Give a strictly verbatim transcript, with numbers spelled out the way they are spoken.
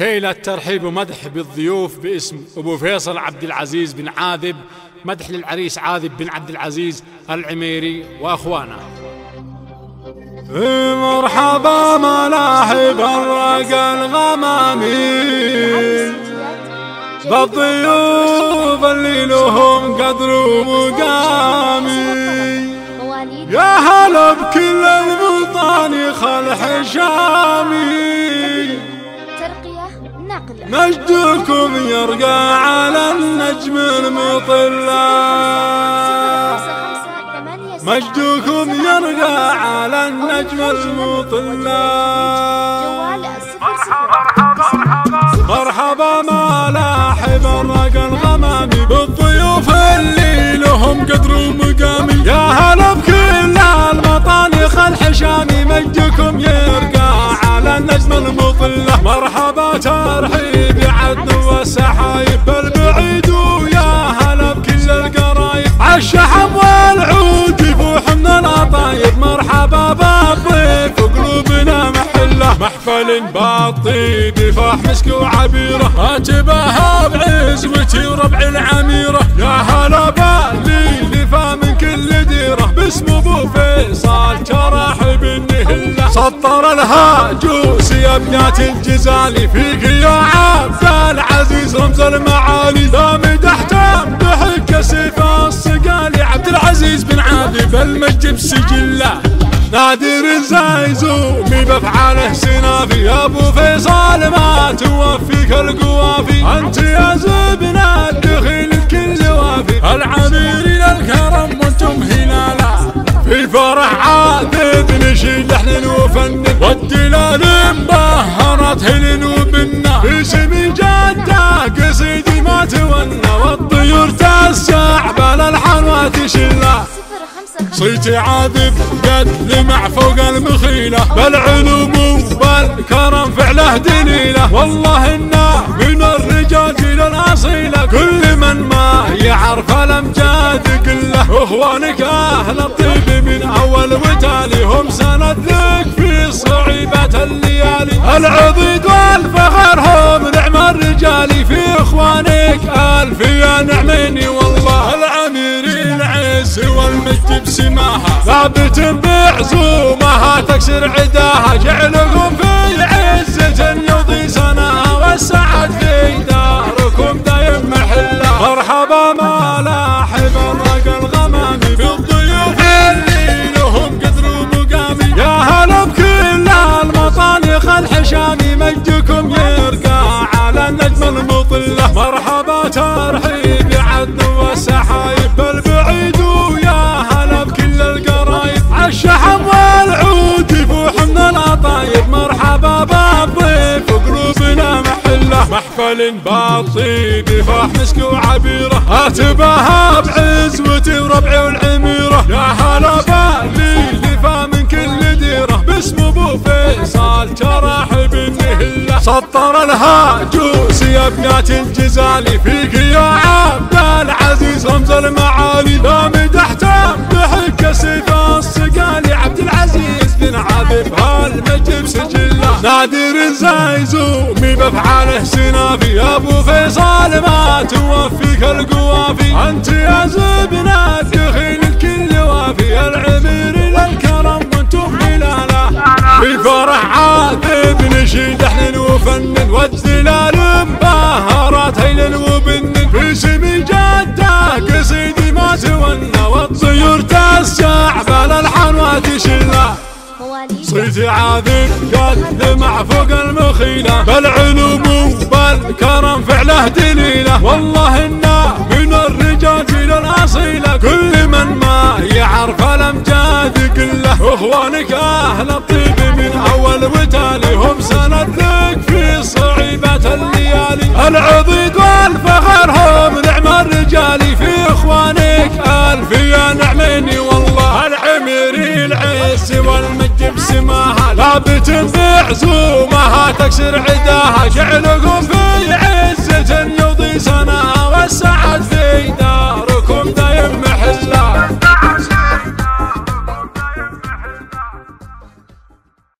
شيلة ترحيب ومدح بالضيوف باسم أبو فيصل عبد العزيز بن عاذب، مدح للعريس عاذب بن عبد العزيز العميري وأخوانه. مرحبا ملاحب الرق الغمامي بالضيوف اللي لهم قدر ومقامي، يا هلا بكل المطاني خل حشامي، مجدكم يرقى على النجم المطلع، مجدكم يرقى على النجم المطلع. مرحبا ملاحب الرق الغمامي بالضيوف اللي لهم قدر ومقامي، يا هلا بكل المطاني خل حشامي، مجدكم يرقى على النجم المطلع. مرحبا ترحيب يا عدن والسحايب بالبعيد، ويا هلا بكل القرايب، عالشحم والعود يفوح من الأطايب، مرحبا بالضيف وقلوبنا محله، محفل بالطيب فاح مسك وعبيره، هاتبها بعزوتي وربع العميره، يا هلا بالليل فا من كل ديره، باسم ابو فيصل ترحب النهله، سطر الهاجوس يا بنات الجزالي، فيك يا عبد العزيز رمز المعالي، لا مدح تمدحك كسيف الصقالي، عبد العزيز بن عاذب المجد بسجله، نادر الزيزومي بافعاله سنافي، يا ابو فيصل ما توفيك القوافي، انت يا زبنه الدخيل الكل وافي، العميري للكرم وانتم هلاله، في فرح عاذب نشيد لحن وفن، والدلال مبهرت هلن وبنا، باسم جده قصيدي ما تونى، والطيور تسع بالالحان وتشله، صيتي عاذب قد لمع فوق المخيله، بالعلوم وبالكرم فعله دليله، والله انه من الرجال الاصيله، كل من ما يعرف الامجاد قله، اخوانك اهل الطيب من اول وتالي، هم سند لك في صعيبه الليالي، العضيد والفخر هم نعم الرجالي، في اخوانك الف يا نعميني، والله العميري العز والمجد بسماها، ثابت بعزومها تكسر عداها، جعلكم في عزه يضي سناها، والسعد في داركم دايم محله. مرحبا ملاحب الرق الغمامي بالضيوف اللي لهم قدر ومقامي، يا هلا بكل المطاني خل حشامي، مجدكم يرقى على النجم المطله. مرحبا ترحيب يا عدن والسحايب بالبعيد، ويا هلا بكل القرايب، عالشحم والعود يفوح من الاطايب، مرحبا بالضيف وقلوبنا محله، محفل بالطيب فاح مسك وعبيره، هاتبها بعزوتي وربعي والعميره، يا هلا بالليل فا من كل ديره، باسم ابو فيصل ترحب النهله، سطر الهاجوس يا بنات الجزالي، فيك يا عبد العزيز رمز المعالي، لا مدح تمدحك كسيف الصقالي، عبد العزيز بن عاذب هالمجد بسجله، نادر الزيزومي بافعاله سنافي، يا ابو فيصل ما توفيك القوافي، انت يا زبنه الدخيل الكل وافي، العميري للكرم وانتم هلاله، في فرح عاذب نشيد لحن وفن، والدلال مبهرت هيل وبن، في سمي جده قصيدي ما تونى، والطيور تسع بالالحان وتشله، صيتي عاذب قد لمع فوق المخيله، بالعلوم وبالكرم فعله دليله، والله انه من الرجال الاصيله، كل من ما يعرف الامجاد قله، اخوانك اهل الطيب من اول وتالي، هم سند لك في صعيبه الليالي، العضيد والفخر هم نعم الرجالي، في اخوانك الف يا نعميني، والله العميري العز والمجد بسماها، لابت بعزومها تكسر عداها، جعلكم في